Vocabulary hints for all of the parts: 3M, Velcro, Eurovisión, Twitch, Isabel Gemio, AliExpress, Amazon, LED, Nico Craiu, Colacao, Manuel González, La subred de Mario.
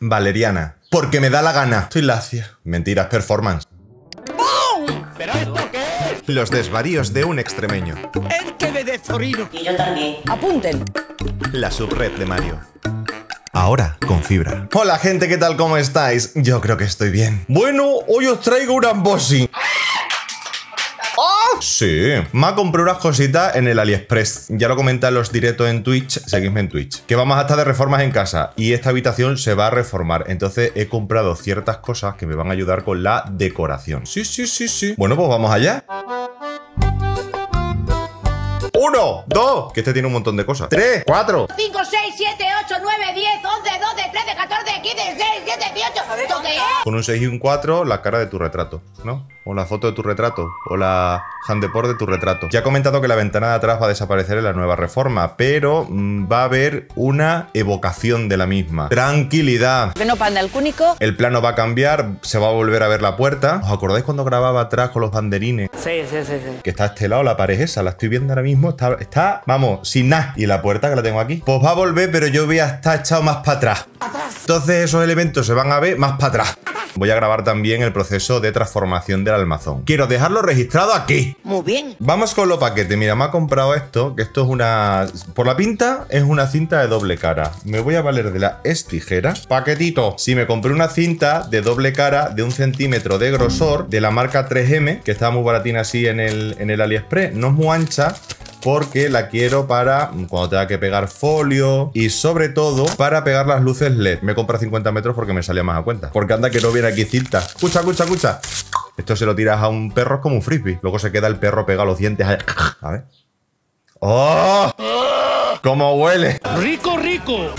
Valeriana. Porque me da la gana. Estoy lacia. Mentiras, performance. ¡Bum! ¿Pero esto qué es? Los desvaríos de un extremeño. Este me desorino. Y yo también. Apunten. La subred de Mario. Ahora con fibra. Hola gente, ¿qué tal? ¿Cómo estáis? Yo creo que estoy bien. Bueno, hoy os traigo un unboxing. Sí, me ha comprado unas cositas en el AliExpress. Ya lo comenté en los directos en Twitch. Seguidme en Twitch. Que vamos a estar de reformas en casa. Y esta habitación se va a reformar. Entonces he comprado ciertas cosas que me van a ayudar con la decoración. Sí. Bueno, pues vamos allá. 1, 2, que este tiene un montón de cosas. 3, 4, 5, 6, 7, 8, 9, 10, 11, 12, 13, 14, 15, 16, 17, 18. ¿Esto qué es? Con un 6 y un 4, la cara de tu retrato, ¿no? O la foto de tu retrato. O la handeport de tu retrato. Ya he comentado que la ventana de atrás va a desaparecer en la nueva reforma, pero va a haber una evocación de la misma. Tranquilidad. Plano pandalcúnico. El plano va a cambiar, se va a volver a ver la puerta. ¿Os acordáis cuando grababa atrás con los banderines? Sí. Que está a este lado la pared esa, la estoy viendo ahora mismo. Está vamos, sin nada. Y la puerta que la tengo aquí, pues va a volver, pero yo voy a estar echado más para atrás. Entonces esos elementos se van a ver más para atrás. Voy a grabar también el proceso de transformación del almazón. Quiero dejarlo registrado aquí. Muy bien. Vamos con los paquetes. Mira, me ha comprado esto, que esto es una... Por la pinta, es una cinta de doble cara. Me voy a valer de la estijera. Paquetito. Sí, me compré una cinta de doble cara de 1 centímetro de grosor de la marca 3M, que estaba muy baratina así en el AliExpress. No es muy ancha, porque la quiero para cuando tenga que pegar folio y sobre todo para pegar las luces LED. Me compra 50 metros porque me salía más a cuenta. Porque anda que no viene aquí cinta. Escucha. Esto se lo tiras a un perro, es como un frisbee. Luego se queda el perro pegado a los dientes. A ver. ¡Oh! ¡Cómo huele! ¡Rico!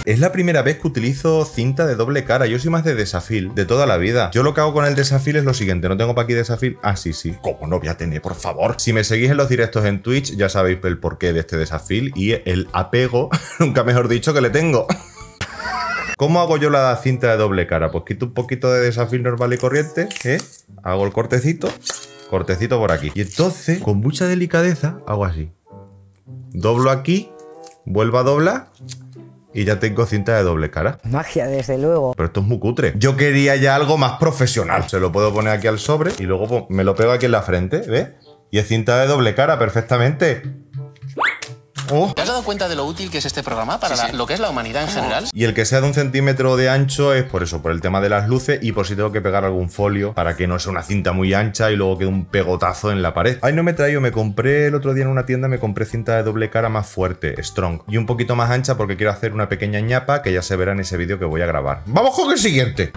Es la primera vez que utilizo cinta de doble cara. Yo soy más de desafil, de toda la vida. Yo lo que hago con el desafil es lo siguiente. ¿No tengo para aquí desafil? Ah, sí. ¿Cómo no voy a tener, por favor? Si me seguís en los directos en Twitch, ya sabéis el porqué de este desafil y el apego, nunca mejor dicho, que le tengo. ¿Cómo hago yo la cinta de doble cara? Pues quito un poquito de desafil normal y corriente, ¿eh? Hago el cortecito por aquí. Y entonces, con mucha delicadeza, hago así. Doblo aquí. Vuelvo a doblar y ya tengo cinta de doble cara. Magia, desde luego. Pero esto es muy cutre. Yo quería ya algo más profesional. Se lo puedo poner aquí al sobre y luego me lo pego aquí en la frente, ¿ves? Y es cinta de doble cara perfectamente. Oh. ¿Te has dado cuenta de lo útil que es este programa para lo que es la humanidad en general? Y el que sea de 1 centímetro de ancho es por eso, por el tema de las luces y por si tengo que pegar algún folio para que no sea una cinta muy ancha y luego quede un pegotazo en la pared. Ay, no me he traído, me compré el otro día en una tienda, me compré cinta de doble cara más fuerte, strong, y un poquito más ancha porque quiero hacer una pequeña ñapa que ya se verá en ese vídeo que voy a grabar. ¡Vamos con el siguiente!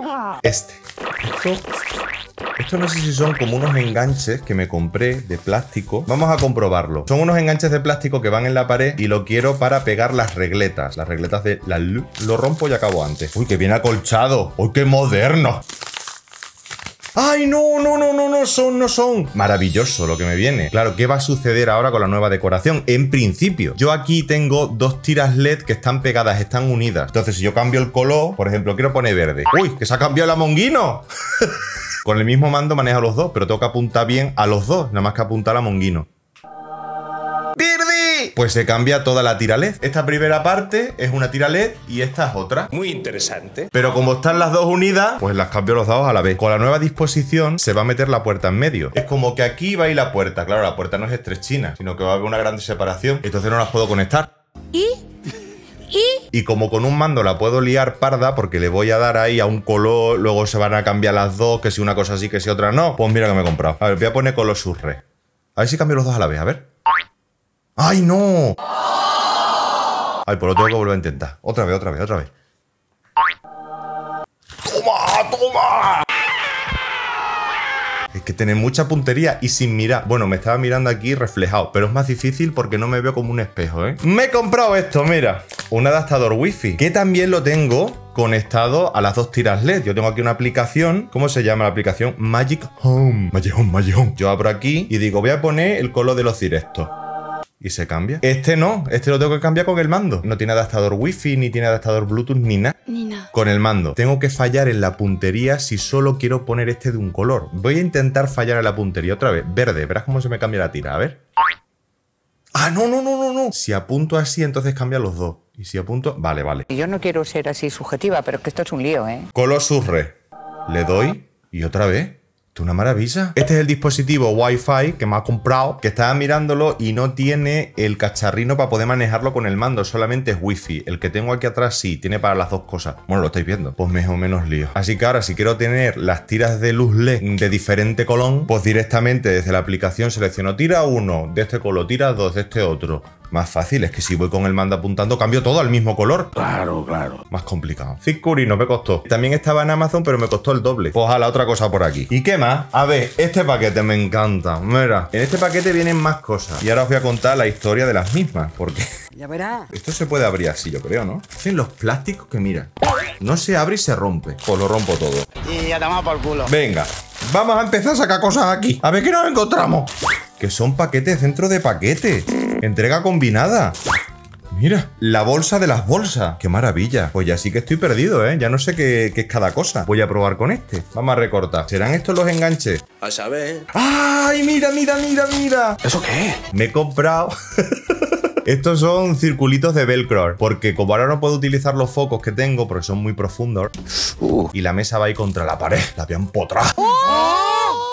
Venga. Esto no sé si son como unos enganches que me compré de plástico. Vamos a comprobarlo. Son unos enganches de plástico que van en la pared y lo quiero para pegar las regletas. Las regletas de la luz. Lo rompo y acabo antes. ¡Uy, qué bien acolchado! ¡Uy, qué moderno! ¡Ay, no son! Maravilloso lo que me viene. Claro, ¿qué va a suceder ahora con la nueva decoración? En principio, yo aquí tengo 2 tiras LED que están pegadas, están unidas. Entonces, si yo cambio el color, por ejemplo, quiero poner verde. ¡Uy, que se ha cambiado la monguino! Con el mismo mando manejo los dos, pero tengo que apuntar bien a los dos, nada más que apuntar a monguino. ¡Pirdi! Pues se cambia toda la tira LED. Esta primera parte es una tira LED y esta es otra. Muy interesante. Pero como están las dos unidas, pues las cambio los dados a la vez. Con la nueva disposición se va a meter la puerta en medio. Es como que aquí va a ir la puerta. Claro, la puerta no es estrechina, sino que va a haber una gran separación. Entonces no las puedo conectar. Y como con un mando la puedo liar parda porque le voy a dar ahí a un color, luego se van a cambiar las dos, que si una cosa sí, que si otra no. Pues mira que me he comprado. A ver, voy a poner color surre. A ver si cambio los dos a la vez, a ver. ¡Ay, no! Ay, pues lo tengo que volver a intentar. Otra vez. ¡Toma! Es que tener mucha puntería y sin mirar. Bueno, me estaba mirando aquí reflejado, pero es más difícil porque no me veo como un espejo, ¿eh? Me he comprado esto, mira. Un adaptador wifi, que también lo tengo conectado a las 2 tiras LED. Yo tengo aquí una aplicación, ¿cómo se llama la aplicación? Magic Home. Yo abro aquí y digo, voy a poner el color de los directos. Y se cambia. Este no, este lo tengo que cambiar con el mando. No tiene adaptador wifi, ni tiene adaptador bluetooth, ni nada. Con el mando. Tengo que fallar en la puntería si solo quiero poner este de un color. Voy a intentar fallar en la puntería otra vez. Verde, verás cómo se me cambia la tira, a ver. Ah, no. Si apunto así, entonces cambian los dos. Y si apunto... Vale, vale. Yo no quiero ser así subjetiva, pero es que esto es un lío, ¿eh? Colo surre. Le doy y otra vez. Esto es una maravilla. Este es el dispositivo Wi-Fi que me ha comprado, que estaba mirándolo y no tiene el cacharrino para poder manejarlo con el mando, solamente es Wi-Fi. El que tengo aquí atrás sí, tiene para las dos cosas. Bueno, lo estáis viendo. Pues más o menos lío. Así que ahora, si quiero tener las tiras de luz LED de diferente color, pues directamente desde la aplicación selecciono tira 1, de este color, tira 2, de este otro. Más fácil, es que si voy con el mando apuntando cambio todo al mismo color. Claro, claro. Más complicado. 5 € me costó. También estaba en Amazon, pero me costó el doble. Pues a la otra cosa por aquí. ¿Y qué más? A ver, este paquete me encanta. Mira, en este paquete vienen más cosas. Y ahora os voy a contar la historia de las mismas, porque... Ya verá. Esto se puede abrir así, yo creo, ¿no? Hacen los plásticos que mira. No se abre y se rompe. Pues lo rompo todo. Y ya te vamos por el culo. Venga, vamos a empezar a sacar cosas aquí. A ver qué nos encontramos. Que son paquetes dentro de paquetes. Entrega combinada. Mira, la bolsa de las bolsas. ¡Qué maravilla! Pues ya sí que estoy perdido, ¿eh? Ya no sé qué es cada cosa. Voy a probar con este. Vamos a recortar. ¿Serán estos los enganches? A saber. ¡Ay, mira, mira, mira, mira! ¿Eso qué es? Me he comprado... Estos son circulitos de velcro, porque como ahora no puedo utilizar los focos que tengo porque son muy profundos, y la mesa va ahí contra la pared, la voy a empotrar.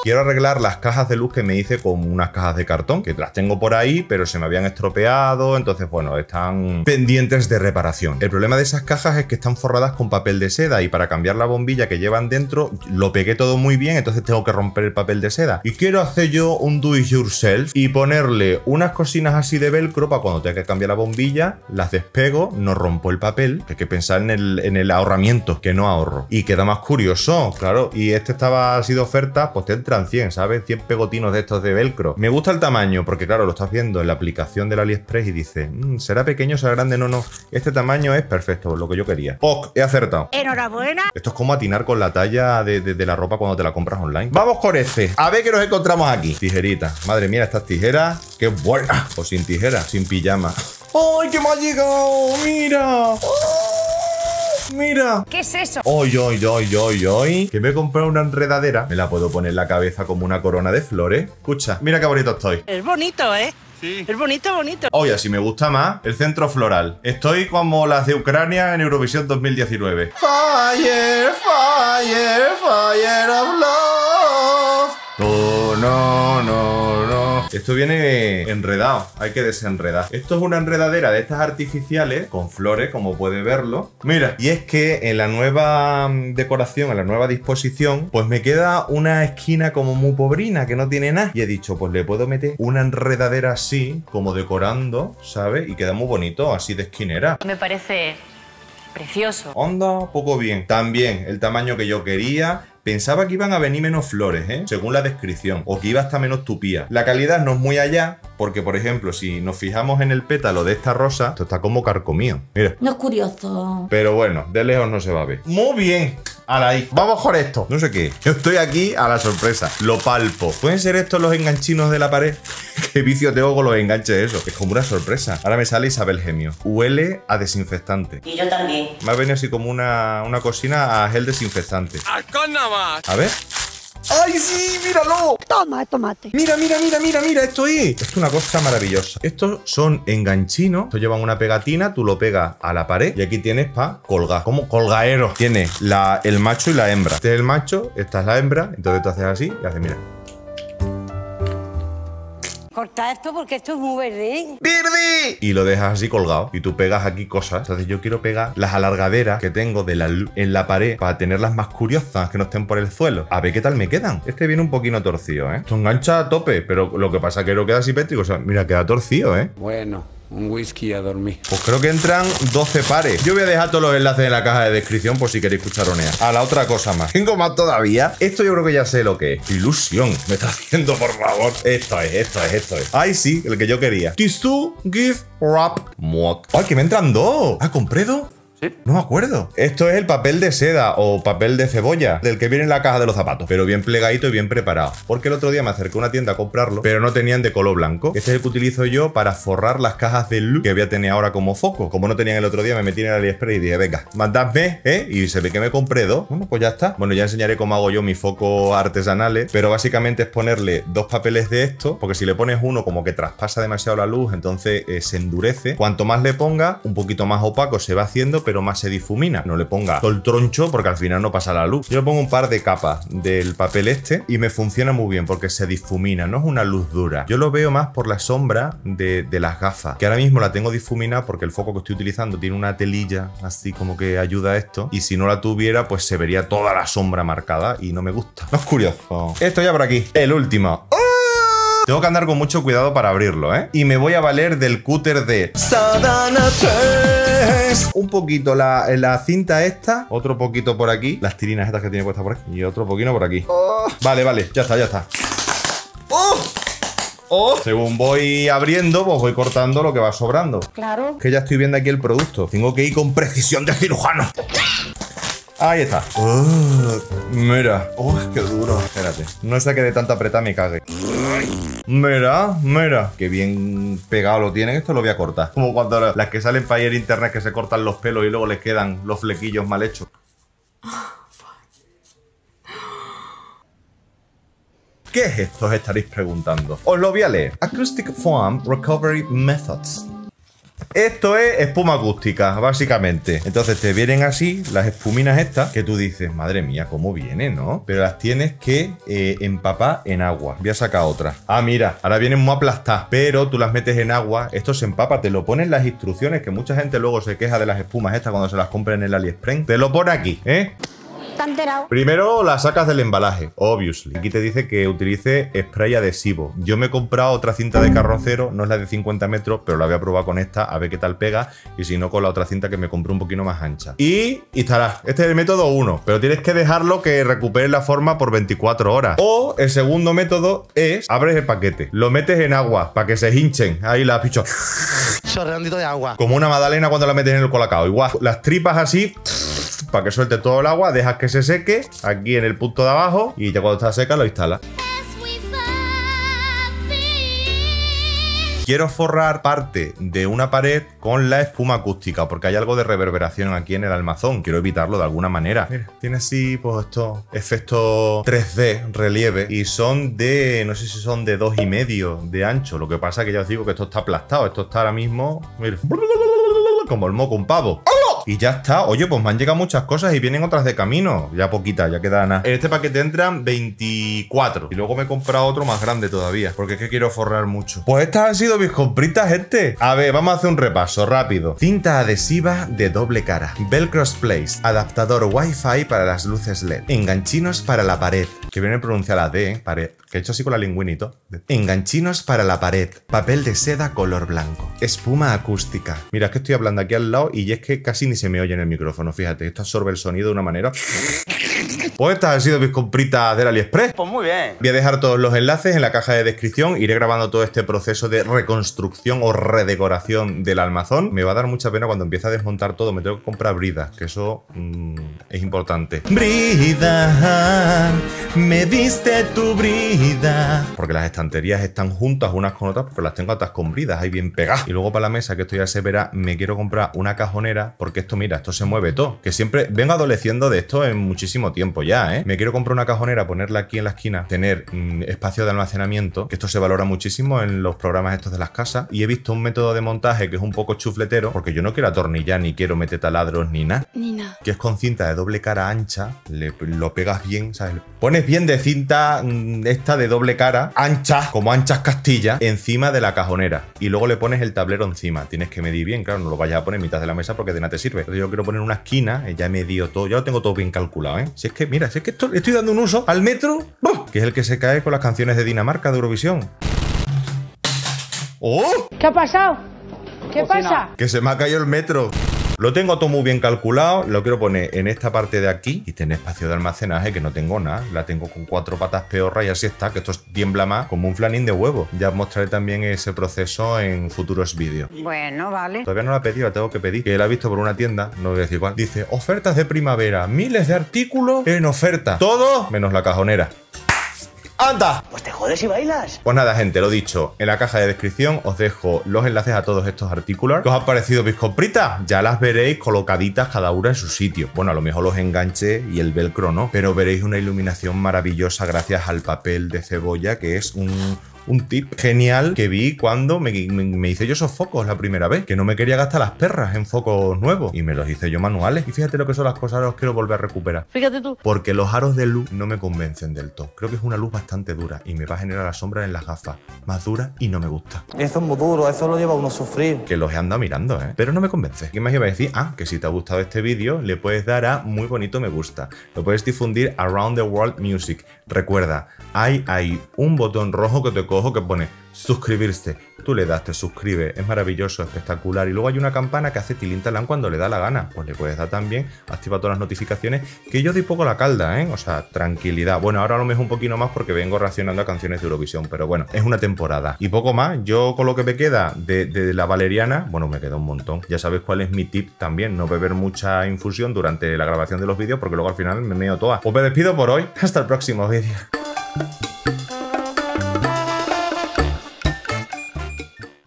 Quiero arreglar las cajas de luz que me hice con unas cajas de cartón, que las tengo por ahí, pero se me habían estropeado, entonces, bueno, están pendientes de reparación. El problema de esas cajas es que están forradas con papel de seda y para cambiar la bombilla que llevan dentro, lo pegué todo muy bien, entonces tengo que romper el papel de seda. Y quiero hacer yo un do it yourself y ponerle unas cosinas así de velcro para cuando tenga que cambiar la bombilla, las despego, no rompo el papel, que hay que pensar en el ahorramiento, que no ahorro. Y queda más curioso, claro, y este estaba así de oferta, pues te entra 100, ¿sabes? 100 pegotinos de estos de velcro. Me gusta el tamaño, porque claro, lo estás viendo en la aplicación del AliExpress y dices, ¿será pequeño, será grande? No, no. Este tamaño es perfecto, lo que yo quería. ¡Ok! He acertado. ¡Enhorabuena! Esto es como atinar con la talla de la ropa cuando te la compras online. Vamos con este. A ver qué nos encontramos aquí. Tijeritas. Madre mía, estas tijeras. ¡Qué buena! O sin tijeras, sin pijama. ¡Ay, qué me ha llegado! ¡Mira! ¡Oh! Mira. ¿Qué es eso? Hoy, hoy, hoy, hoy, hoy. Que me he comprado una enredadera. Me la puedo poner en la cabeza como una corona de flores. Escucha, mira qué bonito estoy. Es bonito, ¿eh? Sí. Es bonito, bonito. Oye, así me gusta más el centro floral. Estoy como las de Ucrania en Eurovisión 2019. Fire, fire, fire of love. Oh, no, no, no. Esto viene enredado, hay que desenredar. Esto es una enredadera de estas artificiales con flores, como puede verlo. Mira, y es que en la nueva decoración, en la nueva disposición, pues me queda una esquina como muy pobrina, que no tiene nada. Y he dicho, pues le puedo meter una enredadera así, como decorando, ¿sabes? Y queda muy bonito, así de esquinera. Me parece precioso. Onda, poco bien. También el tamaño que yo quería... Pensaba que iban a venir menos flores, ¿eh? Según la descripción, o que iba hasta menos tupía. La calidad no es muy allá, porque, por ejemplo, si nos fijamos en el pétalo de esta rosa, esto está como carcomido. Mira. No es curioso. Pero bueno, de lejos no se va a ver. Muy bien. Ahí. Vamos con esto. No sé qué. Yo estoy aquí a la sorpresa. Lo palpo. ¿Pueden ser estos los enganchinos de la pared? Qué vicio tengo con los enganches eso. Es como una sorpresa. Ahora me sale Isabel Gemio. Huele a desinfectante. Y yo también. Me ha venido así como una cocina a gel desinfectante. ¡Alcohol nada más! A ver. ¡Ay, sí! ¡Míralo! Toma, tomate. Mira, mira, mira, mira, mira, esto ahí. Esto es una cosa maravillosa. Estos son enganchinos. Estos llevan una pegatina, tú lo pegas a la pared y aquí tienes para colgar. Como colgaeros. Tienes el macho y la hembra. Este es el macho, esta es la hembra. Entonces tú haces así y haces, mira. Corta esto porque esto es muy verde. ¡Verde! Y lo dejas así colgado. Y tú pegas aquí cosas. Entonces yo quiero pegar las alargaderas que tengo en la pared para tenerlas más curiosas, que no estén por el suelo. A ver qué tal me quedan. Este viene un poquito torcido, ¿eh? Esto engancha a tope, pero lo que pasa es que no queda así pétrico. O sea, mira, queda torcido, ¿eh? Bueno, un whisky a dormir. Pues creo que entran 12 pares. Yo voy a dejar todos los enlaces en la caja de descripción por si queréis cucharonear. A la otra cosa más. Tengo más todavía. Esto yo creo que ya sé lo que es. Ilusión. Me está haciendo, por favor. Esto es, esto es, esto es. Ay, sí, el que yo quería. Tissue, gift, wrap, mod. Ay, que me entran dos. Ah, ¿compré dos? ¿Sí? No me acuerdo. Esto es el papel de seda o papel de cebolla, del que viene en la caja de los zapatos, pero bien plegadito y bien preparado. Porque el otro día me acerqué a una tienda a comprarlo, pero no tenían de color blanco. Este es el que utilizo yo para forrar las cajas de luz que voy a tener ahora como foco. Como no tenían el otro día, me metí en el AliExpress y dije, venga, mandadme, ¿eh? Y se ve que me compré dos. Bueno, pues ya está. Bueno, ya enseñaré cómo hago yo mis focos artesanales, pero básicamente es ponerle dos papeles de esto, porque si le pones uno como que traspasa demasiado la luz, entonces se endurece. Cuanto más le ponga, un poquito más opaco se va haciendo, pero más se difumina. No le ponga todo el troncho porque al final no pasa la luz. Yo le pongo un par de capas del papel este y me funciona muy bien porque se difumina, no es una luz dura. Yo lo veo más por la sombra de las gafas, que ahora mismo la tengo difuminada porque el foco que estoy utilizando tiene una telilla así como que ayuda a esto, y si no la tuviera pues se vería toda la sombra marcada y no me gusta. No es curioso. Esto ya por aquí, el último. ¡Oh! Tengo que andar con mucho cuidado para abrirlo, ¿eh? Y me voy a valer del cúter de Sadana 3. Un poquito la cinta esta, otro poquito por aquí, las tirinas estas que tiene puesta por aquí, y otro poquito por aquí. Oh. Vale, vale, ya está, ya está. ¡Oh! Oh. Según voy abriendo, pues voy cortando lo que va sobrando. Claro. Que ya estoy viendo aquí el producto. Tengo que ir con precisión de cirujano. Ahí está. Oh, mira. ¡Oh, qué duro! Espérate. No sé que de tanta apretada me cague. Mira, mira. Qué bien pegado lo tienen. Esto lo voy a cortar. Como cuando las que salen para ir a internet que se cortan los pelos y luego les quedan los flequillos mal hechos. ¿Qué es esto? Os estaréis preguntando. Os lo voy a leer. Acoustic Foam Recovery Methods. Esto es espuma acústica, básicamente. Entonces te vienen así las espuminas estas, que tú dices, madre mía, cómo viene, ¿no? Pero las tienes que empapar en agua. Voy a sacar otra. Ah, mira, ahora vienen muy aplastadas, pero tú las metes en agua, esto se empapa, te lo ponen las instrucciones, que mucha gente luego se queja de las espumas estas cuando se las compra en el AliExpress. Te lo pone aquí, ¿eh? Primero la sacas del embalaje, obviously. Aquí te dice que utilice spray adhesivo. Yo me he comprado otra cinta de carrocero, no es la de 50 metros, pero la voy a probar con esta, a ver qué tal pega, y si no con la otra cinta que me compré un poquito más ancha. Y instalar. Este es el método 1, pero tienes que dejarlo que recupere la forma por 24 horas. O el segundo método es, abres el paquete, lo metes en agua para que se hinchen, ahí las pichos. Chorreandito de agua. Como una magdalena cuando la metes en el colacao, igual. Las tripas así, para que suelte todo el agua, dejas que se seque aquí en el punto de abajo y ya cuando está seca lo instalas. Quiero forrar parte de una pared con la espuma acústica porque hay algo de reverberación aquí en el almazón. Quiero evitarlo de alguna manera. Mira, tiene así pues estos efectos 3D, relieve, y son de, no sé si son de 2,5 de ancho. Lo que pasa que ya os digo que esto está aplastado. Esto está ahora mismo, mira, como el moco un pavo. Y ya está. Oye, pues me han llegado muchas cosas y vienen otras de camino. Ya poquita, ya queda nada. En este paquete entran 24. Y luego me he comprado otro más grande todavía, porque es que quiero forrar mucho. Pues estas han sido mis compritas, gente. A ver, vamos a hacer un repaso rápido. Cinta adhesiva de doble cara, velcro splays, adaptador wifi para las luces LED, enganchinos para la pared, que viene pronunciada la D, pared, que he hecho así con la lingüinito. Enganchinos para la pared, papel de seda color blanco, espuma acústica. Mira, es que estoy hablando aquí al lado y es que casi ni se me oye en el micrófono, fíjate. Esto absorbe el sonido de una manera... Pues estas han sido mis compritas del AliExpress. Pues muy bien. Voy a dejar todos los enlaces en la caja de descripción. Iré grabando todo este proceso de reconstrucción o redecoración del almazón. Me va a dar mucha pena cuando empiece a desmontar todo. Me tengo que comprar bridas, que eso es importante. Brida, me diste tu brida. Porque las estanterías están juntas unas con otras, porque las tengo atas con bridas, ahí bien pegadas. Y luego para la mesa, que esto ya se verá, me quiero comprar una cajonera, porque esto, mira, esto se mueve todo. Que siempre vengo adoleciendo de esto en muchísimo tiempo ya, ¿eh? Me quiero comprar una cajonera, ponerla aquí en la esquina, tener espacio de almacenamiento, que esto se valora muchísimo en los programas estos de las casas, y he visto un método de montaje que es un poco chufletero, porque yo no quiero atornillar, ni quiero meter taladros, ni nada. Que es con cinta de doble cara ancha, lo pegas bien, ¿sabes? Pones bien de cinta esta de doble cara, ancha, como anchas Castilla, encima de la cajonera, y luego le pones el tablero encima. Tienes que medir bien, claro, no lo vayas a poner en mitad de la mesa porque de nada te sirve. Entonces yo quiero poner una esquina, ya he medido todo, ya lo tengo todo bien calculado, ¿eh? Si es que mira, si es que esto, estoy dando un uso al metro, que es el que se cae con las canciones de Dinamarca de Eurovisión. ¡Oh! ¿Qué ha pasado? ¿Qué pasa? Que se me ha caído el metro. Lo tengo todo muy bien calculado, lo quiero poner en esta parte de aquí y tener espacio de almacenaje, que no tengo nada. La tengo con 4 patas peorra y así está, que esto tiembla más como un flanín de huevo. Ya os mostraré también ese proceso en futuros vídeos. Bueno, vale. Todavía no la he pedido, la tengo que pedir, que la he visto por una tienda, no voy a decir cuál. Dice, ofertas de primavera, miles de artículos en oferta. Todo menos la cajonera. ¡Anda! Pues te jodes y bailas. Pues nada, gente, lo dicho. En la caja de descripción os dejo los enlaces a todos estos artículos. ¿Qué os han parecido mis compritas? Ya las veréis colocaditas cada una en su sitio. Bueno, a lo mejor los enganches y el velcro no, pero veréis una iluminación maravillosa gracias al papel de cebolla, que es un tip genial que vi cuando me hice yo esos focos la primera vez, que no me quería gastar las perras en focos nuevos y me los hice yo manuales. Y fíjate lo que son las cosas, ahora los quiero volver a recuperar. Fíjate tú. Porque los aros de luz no me convencen del todo. Creo que es una luz bastante dura y me va a generar la sombra en las gafas. Más dura y no me gusta. Eso es muy duro, eso lo lleva uno a sufrir. Que los he andado mirando, ¿eh? Pero no me convence. ¿Qué más iba a decir? Ah, que si te ha gustado este vídeo, le puedes dar a muy bonito me gusta. Lo puedes difundir around the world music. Recuerda, hay un botón rojo que te ojo que pone suscribirse, tú le das, te suscribes, es maravilloso, espectacular, y luego hay una campana que hace tilintalán cuando le da la gana, pues le puedes dar también, activa todas las notificaciones, que yo doy poco la calda, ¿eh? O sea, tranquilidad. Bueno, ahora a lo mejor un poquito más porque vengo reaccionando a canciones de Eurovisión, pero bueno, es una temporada y poco más. Yo con lo que me queda de la valeriana, bueno, me queda un montón. Ya sabéis cuál es mi tip también, no beber mucha infusión durante la grabación de los vídeos porque luego al final me meo toda. Pues me despido por hoy, hasta el próximo vídeo.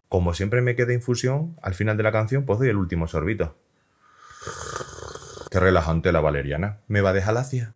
Como siempre me queda infusión, al final de la canción pues doy el último sorbito. Qué relajante la valeriana. ¿Me va a dejar lacia?